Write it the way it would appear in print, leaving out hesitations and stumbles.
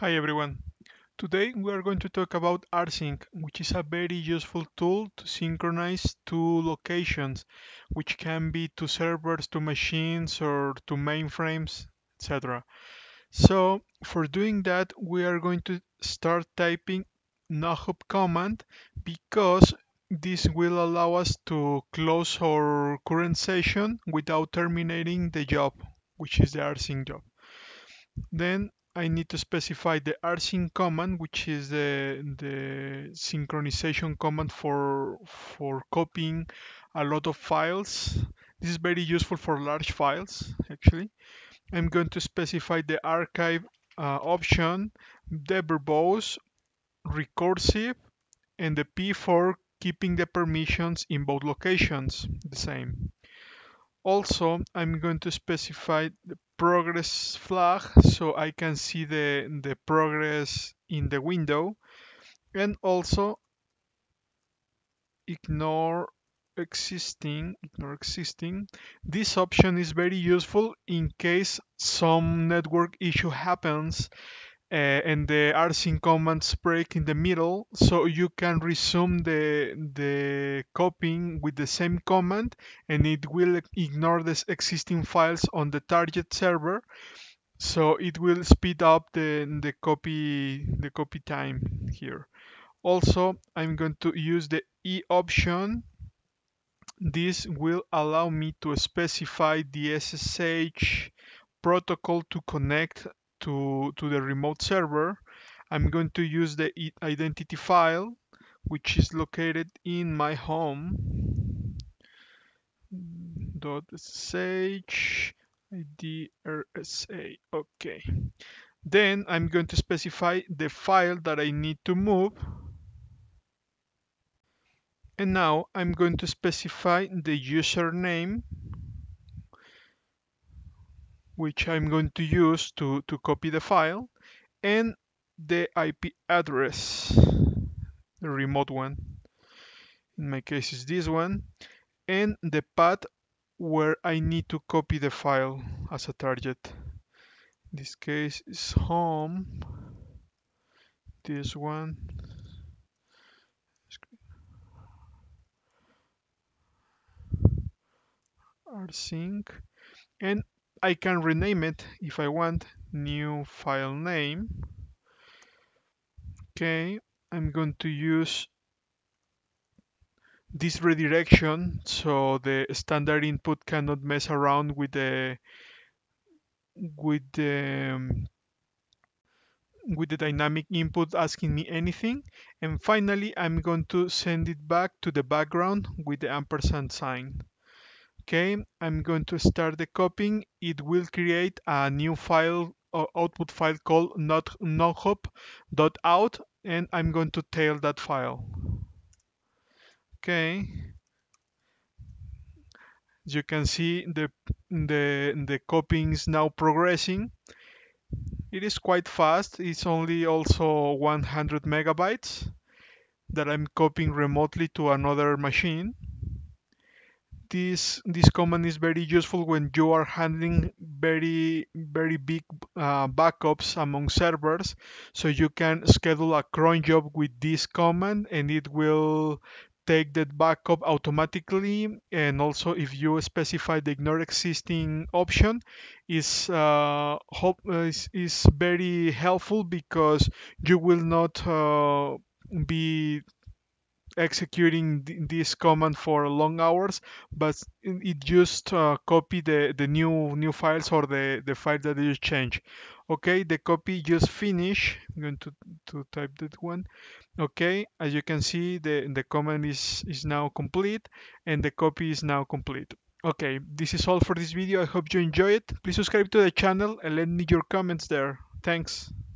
Hi everyone. Today we are going to talk about rsync, which is a very useful tool to synchronize two locations, which can be to servers, to machines, or to mainframes, etc. So for doing that, we are going to start typing nohup command, because this will allow us to close our current session without terminating the job, which is the rsync job. Then I need to specify the rsync command, which is the synchronization command for copying a lot of files. This is very useful for large files, actually. I'm going to specify the archive option, the verbose, recursive, and the P for keeping the permissions in both locations the same. Also, I'm going to specify the progress flag so I can see the progress in the window, and also ignore existing. This option is very useful in case some network issue happens and the rsync commands break in the middle, so you can resume the copying with the same command and it will ignore the existing files on the target server, so it will speed up the copy time here. Also, I'm going to use the E option. This will allow me to specify the SSH protocol to connect to the remote server. I'm going to use the identity file, which is located in my home.sh id_rsa. Okay. Then I'm going to specify the file that I need to move. And now I'm going to specify the username, which I'm going to use to copy the file, and the IP address, the remote one. In my case, it's this one, and the path where I need to copy the file as a target. In this case, is home. This one. Rsync, and I can rename it if I want, new file name. Okay, I'm going to use this redirection so the standard input cannot mess around with the dynamic input asking me anything. And finally, I'm going to send it back to the background with the ampersand sign. Okay, I'm going to start the copying. It will create a new file or output file called nohup.out, and I'm going to tail that file. Okay, as you can see, the copying is now progressing. It is quite fast. It's only also 100 megabytes that I'm copying remotely to another machine. This command is very useful when you are handling very big backups among servers, so you can schedule a cron job with this command and it will take that backup automatically. And also, if you specify the ignore existing option, is very helpful, because you will not be executing this command for long hours, but it just copy the new files or the file that you change. Okay, the copy just finished. I'm going to type that one. Okay, as you can see, the command is now complete and the copy is now complete. Okay, this is all for this video. I hope you enjoy it. Please subscribe to the channel and let me your comments there. Thanks.